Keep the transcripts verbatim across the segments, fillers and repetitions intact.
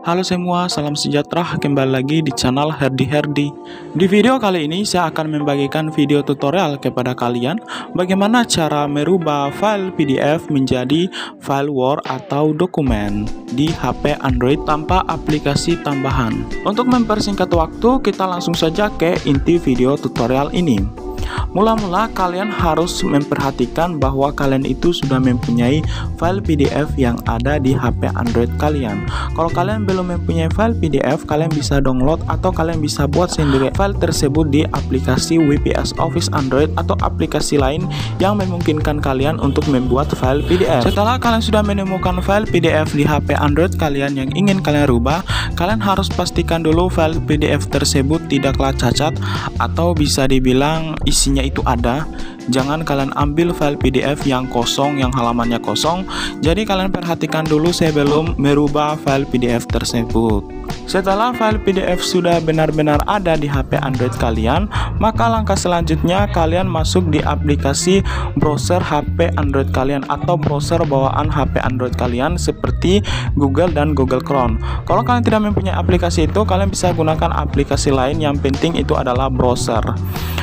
Halo semua, salam sejahtera, kembali lagi di channel Herdi Herdi. Di video kali ini saya akan membagikan video tutorial kepada kalian bagaimana cara merubah file P D F menjadi file Word atau dokumen di H P Android tanpa aplikasi tambahan. Untuk mempersingkat waktu, kita langsung saja ke inti video tutorial ini. Mula-mula kalian harus memperhatikan bahwa kalian itu sudah mempunyai file P D F yang ada di H P Android kalian. Kalau kalian belum mempunyai file P D F, kalian bisa download atau kalian bisa buat sendiri file tersebut di aplikasi W P S Office Android atau aplikasi lain yang memungkinkan kalian untuk membuat file P D F. Setelah kalian sudah menemukan file P D F di H P Android kalian yang ingin kalian rubah, kalian harus pastikan dulu file P D F tersebut tidaklah cacat atau bisa dibilang isinya itu ada. Jangan kalian ambil file P D F yang kosong, yang halamannya kosong. Jadi kalian perhatikan dulu sebelum merubah file P D F tersebut. Setelah file P D F sudah benar-benar ada di H P Android kalian, maka langkah selanjutnya kalian masuk di aplikasi browser H P Android kalian atau browser bawaan H P Android kalian seperti Google dan Google Chrome. Kalau kalian tidak mempunyai aplikasi itu, kalian bisa gunakan aplikasi lain, yang penting itu adalah browser.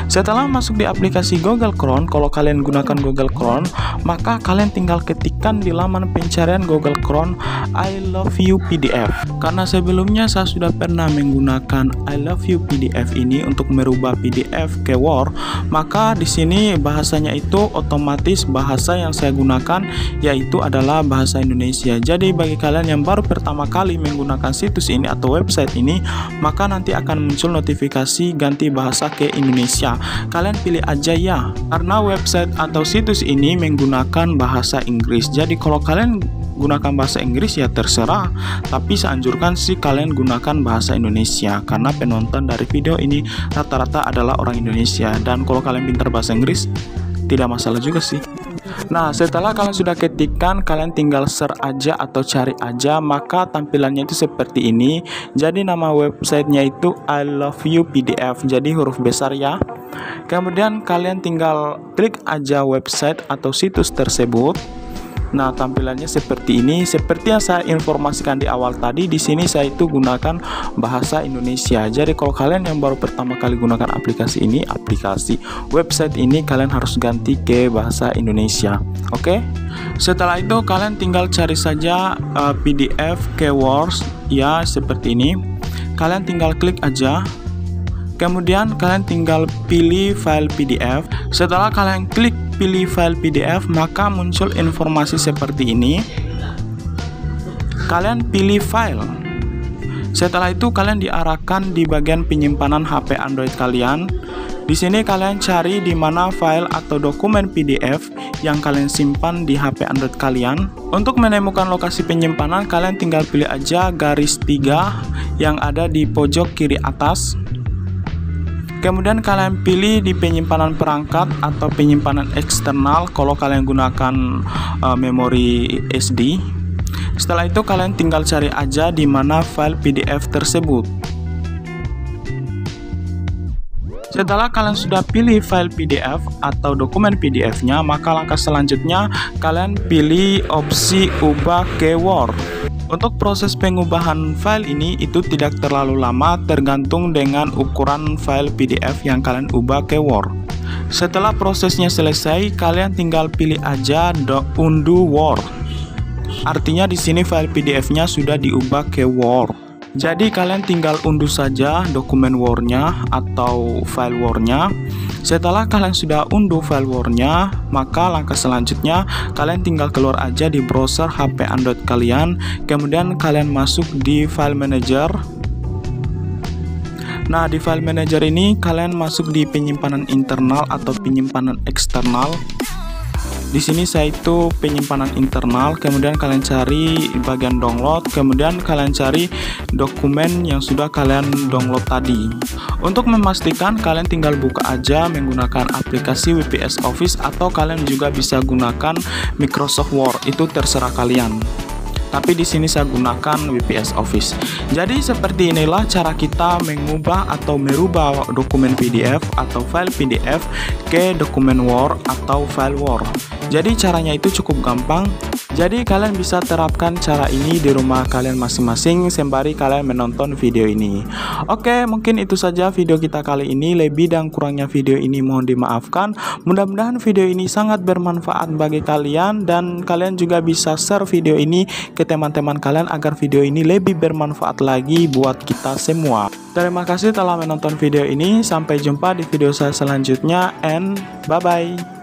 Setelah masuk di aplikasi Google Chrome, kalau kalian gunakan Google Chrome, maka kalian tinggal ketikkan di laman pencarian Google Chrome I love you P D F. Karena sebelumnya saya sudah pernah menggunakan I love you P D F ini untuk merubah P D F ke Word, maka di sini bahasanya itu otomatis bahasa yang saya gunakan yaitu adalah bahasa Indonesia. Jadi bagi kalian yang baru pertama kali menggunakan situs ini atau website ini, maka nanti akan muncul notifikasi ganti bahasa ke Indonesia. Kalian pilih aja ya, karena website atau situs ini menggunakan bahasa Inggris. Jadi kalau kalian gunakan bahasa Inggris ya terserah, tapi saya anjurkan sih kalian gunakan bahasa Indonesia karena penonton dari video ini rata-rata adalah orang Indonesia, dan kalau kalian pintar bahasa Inggris tidak masalah juga sih. Nah, setelah kalian sudah ketikkan, kalian tinggal search aja atau cari aja, maka tampilannya itu seperti ini. Jadi nama websitenya itu I love you P D F, jadi huruf besar ya. Kemudian kalian tinggal klik aja website atau situs tersebut. Nah, tampilannya seperti ini. Seperti yang saya informasikan di awal tadi, di sini saya itu gunakan bahasa Indonesia. Jadi kalau kalian yang baru pertama kali gunakan aplikasi ini, aplikasi website ini, kalian harus ganti ke bahasa Indonesia. Oke. Setelah itu kalian tinggal cari saja uh, P D F keywords ya, seperti ini. Kalian tinggal klik aja. Kemudian kalian tinggal pilih file P D F. Setelah kalian klik pilih file P D F, maka muncul informasi seperti ini. Kalian pilih file. Setelah itu kalian diarahkan di bagian penyimpanan H P Android kalian. Di sini kalian cari di mana file atau dokumen P D F yang kalian simpan di H P Android kalian. Untuk menemukan lokasi penyimpanan, kalian tinggal pilih aja garis tiga yang ada di pojok kiri atas. Kemudian kalian pilih di penyimpanan perangkat atau penyimpanan eksternal kalau kalian gunakan uh, memori S D. Setelah itu kalian tinggal cari aja di mana file P D F tersebut. Setelah kalian sudah pilih file P D F atau dokumen P D F-nya, maka langkah selanjutnya kalian pilih opsi ubah ke Word. Untuk proses pengubahan file ini itu tidak terlalu lama, tergantung dengan ukuran file P D F yang kalian ubah ke Word. Setelah prosesnya selesai, kalian tinggal pilih aja undo Word. Artinya di sini file P D F-nya sudah diubah ke Word. Jadi kalian tinggal unduh saja dokumen Word-nya atau file Word-nya. Setelah kalian sudah unduh file Word-nya, maka langkah selanjutnya kalian tinggal keluar aja di browser H P Android kalian. Kemudian kalian masuk di file manager. Nah, di file manager ini kalian masuk di penyimpanan internal atau penyimpanan eksternal. Di sini saya itu penyimpanan internal. Kemudian kalian cari bagian download, kemudian kalian cari dokumen yang sudah kalian download tadi. Untuk memastikan, kalian tinggal buka aja menggunakan aplikasi W P S Office atau kalian juga bisa gunakan Microsoft Word, itu terserah kalian. Tapi di sini saya gunakan W P S Office. Jadi seperti inilah cara kita mengubah atau merubah dokumen P D F atau file P D F ke dokumen Word atau file Word. Jadi caranya itu cukup gampang. Jadi kalian bisa terapkan cara ini di rumah kalian masing-masing sembari kalian menonton video ini. Oke, mungkin itu saja video kita kali ini. Lebih dan kurangnya video ini mohon dimaafkan. Mudah-mudahan video ini sangat bermanfaat bagi kalian, dan kalian juga bisa share video ini ke teman-teman kalian agar video ini lebih bermanfaat lagi buat kita semua. Terima kasih telah menonton video ini. Sampai jumpa di video saya selanjutnya, and bye-bye.